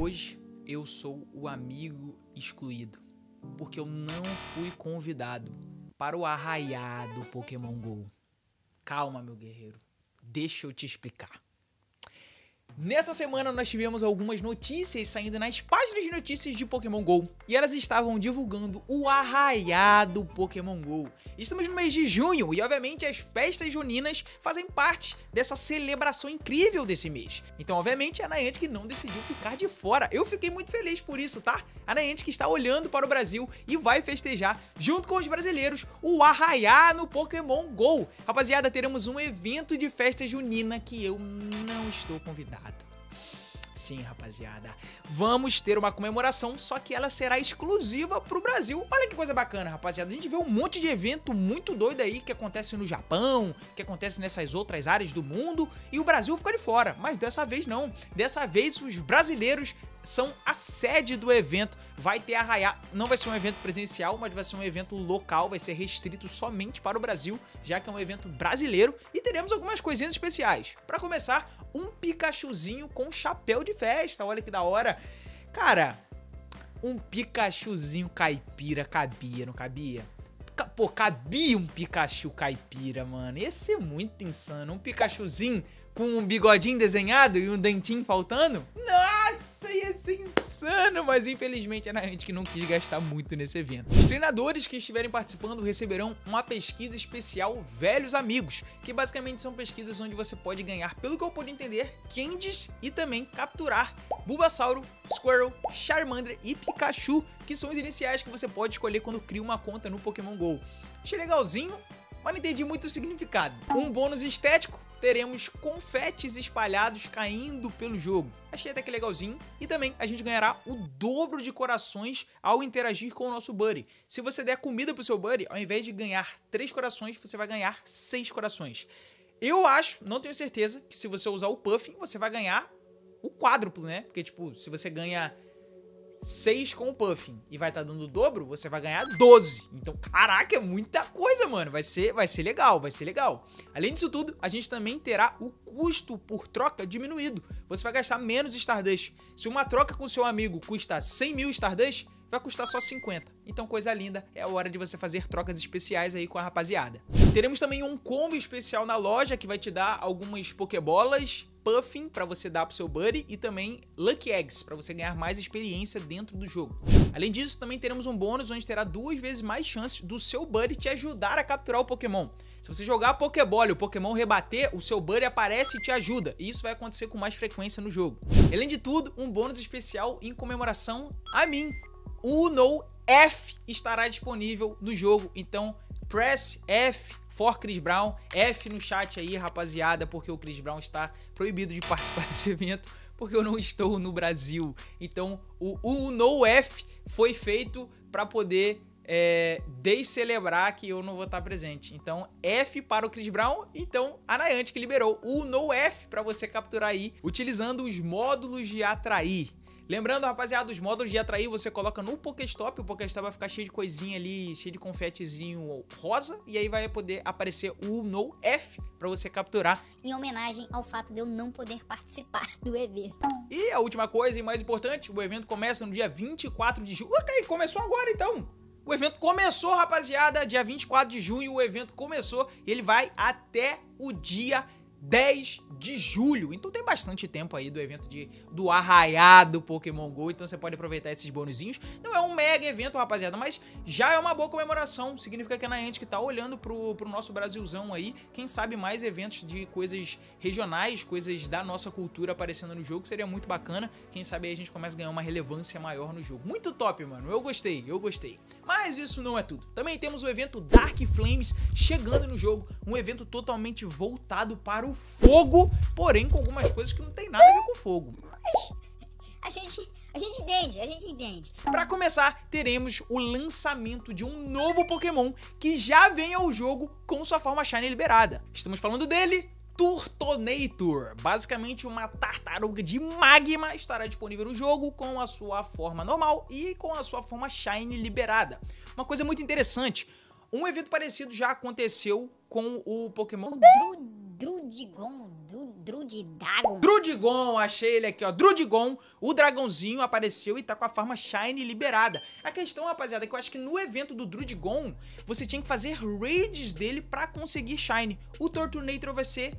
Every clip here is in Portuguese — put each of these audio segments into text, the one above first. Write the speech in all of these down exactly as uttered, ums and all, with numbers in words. Hoje eu sou o amigo excluído, porque eu não fui convidado para o arraiado Pokémon GO. Calma, meu guerreiro, deixa eu te explicar. Nessa semana nós tivemos algumas notícias saindo nas páginas de notícias de Pokémon GO, e elas estavam divulgando o arraiado Pokémon GO. Estamos no mês de junho e obviamente as festas juninas fazem parte dessa celebração incrível desse mês. Então obviamente a Niantic não decidiu ficar de fora. Eu fiquei muito feliz por isso, tá? A Niantic está olhando para o Brasil e vai festejar junto com os brasileiros o arraiado Pokémon GO. Rapaziada, teremos um evento de festa junina que eu não estou convidado. Sim, rapaziada, vamos ter uma comemoração, só que ela será exclusiva pro Brasil. Olha que coisa bacana, rapaziada, a gente vê um monte de evento muito doido aí que acontece no Japão, que acontece nessas outras áreas do mundo, e o Brasil fica de fora, mas dessa vez não, dessa vez os brasileiros são a sede do evento. Vai ter arraiá, não vai ser um evento presencial, mas vai ser um evento local, vai ser restrito somente para o Brasil, já que é um evento brasileiro, e teremos algumas coisinhas especiais. Para começar, um Pikachuzinho com chapéu de festa, olha que da hora. Cara, um Pikachuzinho caipira cabia, não cabia? Pô, cabia um Pikachu caipira, mano, ia ser muito insano, um Pikachuzinho com um bigodinho desenhado e um dentinho faltando? Nossa, ia ser insano, mas infelizmente era a gente que não quis gastar muito nesse evento. Os treinadores que estiverem participando receberão uma pesquisa especial Velhos Amigos, que basicamente são pesquisas onde você pode ganhar, pelo que eu pude entender, Candies e também capturar Bulbasauro, Squirrel, Charmander e Pikachu, que são os iniciais que você pode escolher quando cria uma conta no Pokémon GO. Achei legalzinho, mas não entendi muito o significado. Um bônus estético, teremos confetes espalhados caindo pelo jogo. Achei até que legalzinho. E também a gente ganhará o dobro de corações ao interagir com o nosso buddy. Se você der comida pro seu buddy, ao invés de ganhar três corações, você vai ganhar seis corações. Eu acho, não tenho certeza, que se você usar o Puffin, você vai ganhar o quádruplo, né? Porque, tipo, se você ganha seis com o Puffin e vai estar tá dando o dobro, você vai ganhar doze. Então, caraca, é muita coisa, mano. Vai ser, vai ser legal, vai ser legal. Além disso tudo, a gente também terá o custo por troca diminuído. Você vai gastar menos Stardust. Se uma troca com seu amigo custa cem mil Stardust, vai custar só cinquenta. Então, coisa linda, é a hora de você fazer trocas especiais aí com a rapaziada. Teremos também um combo especial na loja que vai te dar algumas Pokébolas, Puffin para você dar pro seu buddy e também Lucky Eggs para você ganhar mais experiência dentro do jogo. Além disso, também teremos um bônus onde terá duas vezes mais chances do seu buddy te ajudar a capturar o Pokémon. Se você jogar a Pokébola e o Pokémon rebater, o seu buddy aparece e te ajuda. E isso vai acontecer com mais frequência no jogo. Além de tudo, um bônus especial em comemoração a mim. O Unown F estará disponível no jogo, então press F for Chris Brown, F no chat aí, rapaziada, porque o Chris Brown está proibido de participar desse evento, porque eu não estou no Brasil. Então o Unown F foi feito para poder é, descelebrar que eu não vou estar presente. Então F para o Chris Brown, então a Niantic que liberou o Unown F para você capturar aí, utilizando os módulos de atrair. Lembrando, rapaziada, os módulos de atrair você coloca no Pokéstop, o Pokéstop vai ficar cheio de coisinha ali, cheio de confetezinho rosa, e aí vai poder aparecer o Unown F pra você capturar. Em homenagem ao fato de eu não poder participar do evento. E a última coisa e mais importante, o evento começa no dia vinte e quatro de junho. Ok, começou agora então! O evento começou, rapaziada, dia vinte e quatro de junho, o evento começou e ele vai até o dia dez de julho, então tem bastante tempo aí do evento de, do arraiado Pokémon GO, então você pode aproveitar esses bonuzinhos. Não é um mega evento, rapaziada, mas já é uma boa comemoração, significa que a Niantic tá olhando pro, pro nosso Brasilzão aí, quem sabe mais eventos de coisas regionais, coisas da nossa cultura aparecendo no jogo, seria muito bacana, quem sabe aí a gente começa a ganhar uma relevância maior no jogo. Muito top, mano, eu gostei, eu gostei. Mas isso não é tudo, também temos o evento Dark Flames chegando no jogo, um evento totalmente voltado para o o fogo, porém com algumas coisas que não tem nada a ver com fogo. A gente, a gente entende, a gente entende. Pra começar, teremos o lançamento de um novo Pokémon que já vem ao jogo com sua forma Shiny liberada. Estamos falando dele, Turtonator. Basicamente uma tartaruga de magma estará disponível no jogo com a sua forma normal e com a sua forma Shiny liberada. Uma coisa muito interessante, um evento parecido já aconteceu com o Pokémon Druddigon. Druddigon. Druddigon, achei ele aqui, ó. Druddigon, o dragãozinho apareceu e tá com a forma Shiny liberada. A questão, rapaziada, é que eu acho que no evento do Druddigon, você tinha que fazer raids dele pra conseguir Shiny. O Turtonator vai ser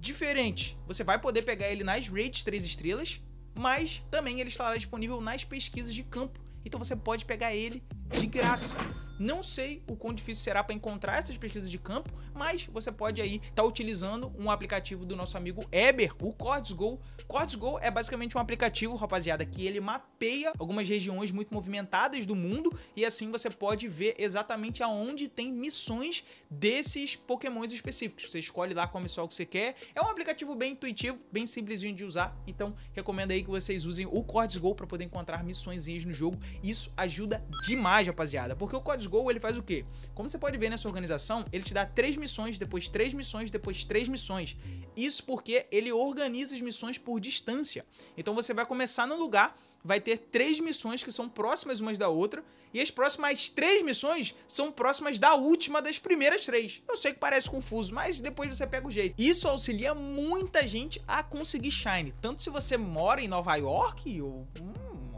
diferente. Você vai poder pegar ele nas raids três estrelas, mas também ele estará disponível nas pesquisas de campo. Então você pode pegar ele de graça. Não sei o quão difícil será para encontrar essas pesquisas de campo, mas você pode aí estar tá utilizando um aplicativo do nosso amigo Eber, o Cords Go. Cords Go é basicamente um aplicativo, rapaziada, que ele mapeia algumas regiões muito movimentadas do mundo e assim você pode ver exatamente aonde tem missões desses pokémons específicos. Você escolhe lá qual missão que você quer. É um aplicativo bem intuitivo, bem simplesinho de usar, então recomendo aí que vocês usem o Cords Go para poder encontrar missõezinhas no jogo. Isso ajuda demais, rapaziada, porque o Cords Go, ele faz o quê? Como você pode ver nessa organização, ele te dá três missões, depois três missões, depois três missões. Isso porque ele organiza as missões por distância. Então você vai começar num lugar, vai ter três missões que são próximas umas da outra, e as próximas três missões são próximas da última das primeiras três. Eu sei que parece confuso, mas depois você pega o jeito. Isso auxilia muita gente a conseguir Shiny, tanto se você mora em Nova York ou...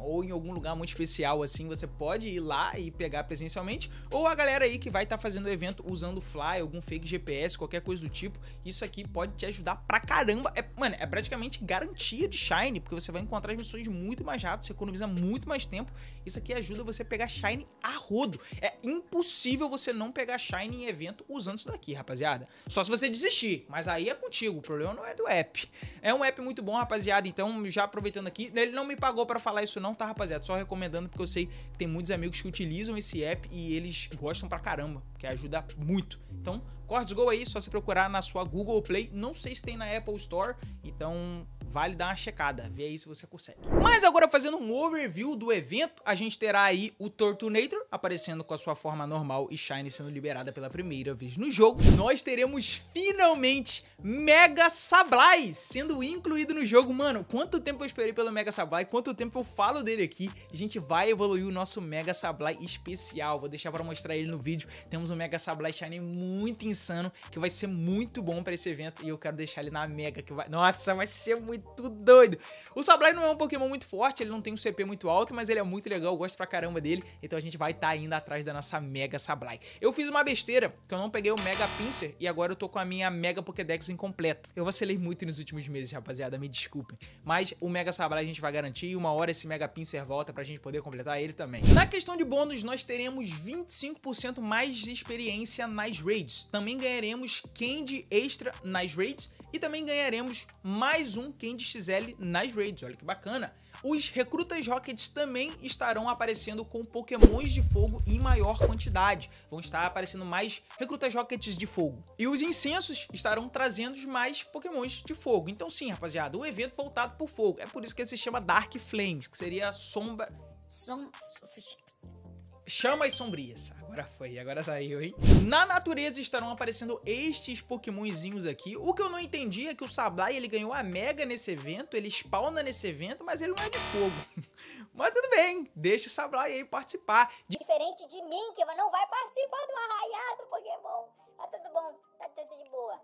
ou em algum lugar muito especial, assim, você pode ir lá e pegar presencialmente, ou a galera aí que vai estar tá fazendo o evento usando Fly, algum fake G P S, qualquer coisa do tipo, isso aqui pode te ajudar pra caramba. É, mano, é praticamente garantia de Shiny, porque você vai encontrar as missões muito mais rápido, você economiza muito mais tempo, isso aqui ajuda você a pegar Shiny a rodo. É impossível você não pegar Shiny em evento usando isso daqui, rapaziada. Só se você desistir, mas aí é contigo, o problema não é do app. É um app muito bom, rapaziada, então já aproveitando aqui, ele não me pagou pra falar isso não, tá, rapaziada, só recomendando porque eu sei que tem muitos amigos que utilizam esse app e eles gostam pra caramba, que ajuda muito. Então, Cords Go aí, só se procurar na sua Google Play, não sei se tem na Apple Store, então vale dar uma checada, vê aí se você consegue. Mas agora fazendo um overview do evento, a gente terá aí o Turtonator aparecendo com a sua forma normal e Shiny sendo liberada pela primeira vez no jogo. Nós teremos finalmente Mega Sableye sendo incluído no jogo. Mano, quanto tempo eu esperei pelo Mega Sableye, quanto tempo eu falo dele aqui. A gente vai evoluir o nosso Mega Sableye especial, vou deixar pra mostrar ele no vídeo. Temos um Mega Sableye Shiny muito insano, que vai ser muito bom pra esse evento e eu quero deixar ele na Mega, que vai... Nossa, vai ser muito tudo doido. O Sablay não é um Pokémon muito forte, ele não tem um C P muito alto, mas ele é muito legal, eu gosto pra caramba dele, então a gente vai estar tá indo atrás da nossa Mega Sablay. Eu fiz uma besteira, que eu não peguei o Mega Pinsir e agora eu tô com a minha Mega Pokédex incompleta. Eu vacilei muito nos últimos meses, rapaziada, me desculpem, mas o Mega Sablay a gente vai garantir e uma hora esse Mega Pinsir volta pra gente poder completar ele também. Na questão de bônus, nós teremos vinte e cinco por cento mais de experiência nas raids, também ganharemos Candy extra nas raids e também ganharemos mais um Candy X L nas raids, olha que bacana. Os recrutas Rockets também estarão aparecendo com pokémons de fogo em maior quantidade. Vão estar aparecendo mais recrutas Rockets de fogo. E os incensos estarão trazendo mais pokémons de fogo. Então sim, rapaziada, um evento voltado por fogo. É por isso que ele se chama Dark Flames, que seria sombra... Som... Chamas sombrias. Agora foi, agora saiu, hein? Na natureza estarão aparecendo estes pokémonzinhos aqui. O que eu não entendi é que o Sablay, ele ganhou a Mega nesse evento, ele spawna nesse evento, mas ele não é de fogo. Mas tudo bem, deixa o Sablay aí participar. Diferente de mim, que não vai participar do arraiado Pokémon. Tá tudo bom, tá tudo de boa.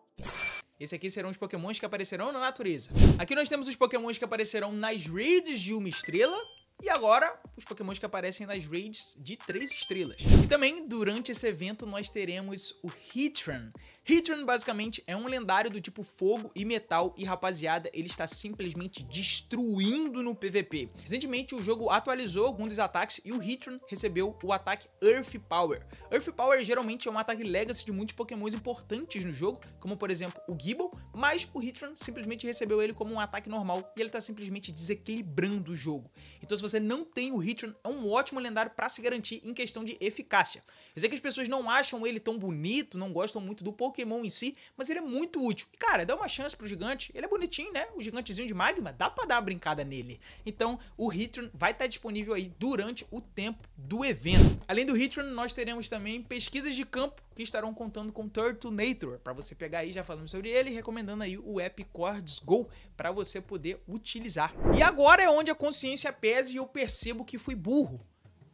Esse aqui serão os pokémons que aparecerão na natureza. Aqui nós temos os pokémons que aparecerão nas raids de uma estrela. E agora, os pokémons que aparecem nas raids de três estrelas. E também, durante esse evento, nós teremos o Heatran. Heatran, basicamente, é um lendário do tipo fogo e metal. E, rapaziada, ele está simplesmente destruindo no P V P. Recentemente, o jogo atualizou alguns dos ataques e o Heatran recebeu o ataque Earth Power. Earth Power, geralmente, é um ataque legacy de muitos pokémons importantes no jogo, como, por exemplo, o Gible. Mas o Heatran simplesmente recebeu ele como um ataque normal e ele está simplesmente desequilibrando o jogo. Então, se você não tem o Heatran, é um ótimo lendário pra se garantir em questão de eficácia. Eu sei que as pessoas não acham ele tão bonito, não gostam muito do Pokémon em si, mas ele é muito útil. E, cara, dá uma chance pro gigante, ele é bonitinho, né? O gigantezinho de magma, dá pra dar uma brincada nele. Então, o Heatran vai estar disponível aí durante o tempo do evento. Além do Heatran, nós teremos também pesquisas de campo que estarão contando com Turtonator, pra você pegar aí, já falando sobre ele, recomendando aí o app Cords Go, pra você poder utilizar. E agora é onde a consciência pesa e eu percebo que fui burro.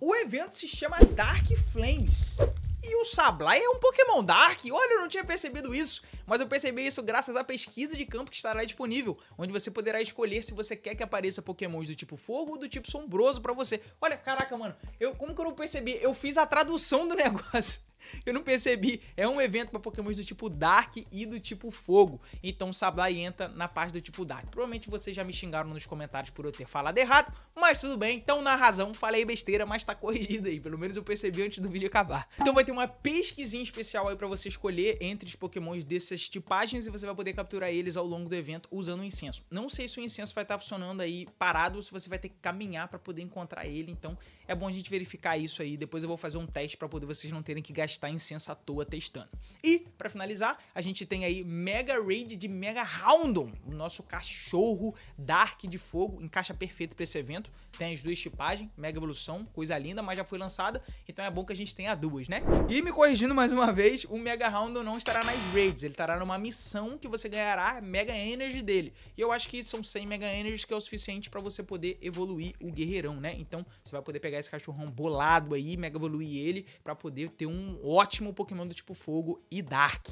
O evento se chama Dark Flames. E o Sablay é um Pokémon Dark? Olha, eu não tinha percebido isso, mas eu percebi isso graças à pesquisa de campo que estará disponível, onde você poderá escolher se você quer que apareça Pokémons do tipo fogo ou do tipo sombroso pra você. Olha, caraca, mano, eu, como que eu não percebi? Eu fiz a tradução do negócio. Eu não percebi. É um evento pra Pokémons do tipo Dark e do tipo Fogo. Então o Sablay entra na parte do tipo Dark. Provavelmente vocês já me xingaram nos comentários por eu ter falado errado, mas tudo bem. Então na razão, falei besteira, mas tá corrigido aí. Pelo menos eu percebi antes do vídeo acabar. Então vai ter uma pesquisinha especial aí pra você escolher entre os Pokémons dessas tipagens e você vai poder capturar eles ao longo do evento usando o incenso. Não sei se o incenso vai estar funcionando aí parado ou se você vai ter que caminhar pra poder encontrar ele. Então é bom a gente verificar isso aí. Depois eu vou fazer um teste pra poder vocês não terem que gastar está incenso à toa testando. E, pra finalizar, a gente tem aí Mega Raid de Mega Houndoom, o nosso cachorro Dark de fogo, encaixa perfeito pra esse evento, tem as duas tipagens, Mega Evolução, coisa linda, mas já foi lançada, então é bom que a gente tenha duas, né? E me corrigindo mais uma vez, o Mega Houndoom não estará nas raids, ele estará numa missão que você ganhará Mega Energy dele, e eu acho que são cem Mega Energies que é o suficiente pra você poder evoluir o guerreirão, né? Então, você vai poder pegar esse cachorrão bolado aí, Mega Evoluir ele, pra poder ter um ótimo Pokémon do tipo Fogo e Dark.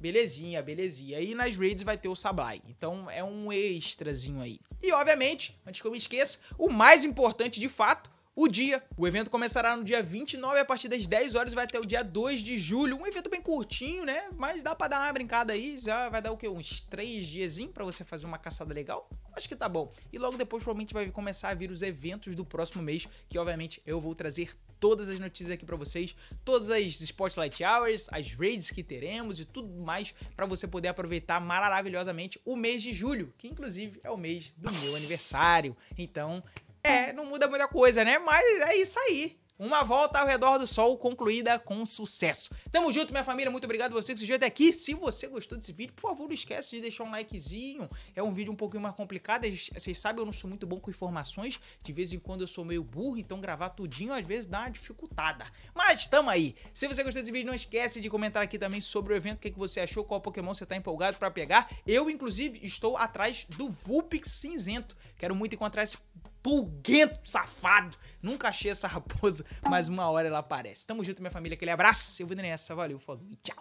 Belezinha, belezinha. E nas raids vai ter o Sablay. Então é um extrazinho aí. E obviamente, antes que eu me esqueça, o mais importante de fato, o dia. O evento começará no dia vinte e nove, a partir das dez horas vai até o dia dois de julho. Um evento bem curtinho, né? Mas dá pra dar uma brincada aí. Já vai dar o quê? Uns três diazinhos pra você fazer uma caçada legal? Acho que tá bom. E logo depois provavelmente vai começar a vir os eventos do próximo mês, que obviamente eu vou trazer todas as notícias aqui pra vocês, todas as Spotlight Hours, as raids que teremos e tudo mais pra você poder aproveitar maravilhosamente o mês de julho, que inclusive é o mês do meu aniversário. Então, é, não muda muita coisa, né? Mas é isso aí. Uma volta ao redor do sol concluída com sucesso. Tamo junto, minha família. Muito obrigado a você que assistiu até aqui. Se você gostou desse vídeo, por favor, não esquece de deixar um likezinho. É um vídeo um pouquinho mais complicado. Vocês sabem, eu não sou muito bom com informações. De vez em quando eu sou meio burro, então gravar tudinho às vezes dá uma dificultada. Mas tamo aí. Se você gostou desse vídeo, não esquece de comentar aqui também sobre o evento. O que você achou, qual Pokémon você tá empolgado pra pegar. Eu, inclusive, estou atrás do Vulpix Cinzento. Quero muito encontrar esse pulguento safado. Nunca achei essa raposa, mas uma hora ela aparece. Tamo junto, minha família. Aquele abraço. Eu vou nessa. Valeu, falou e tchau.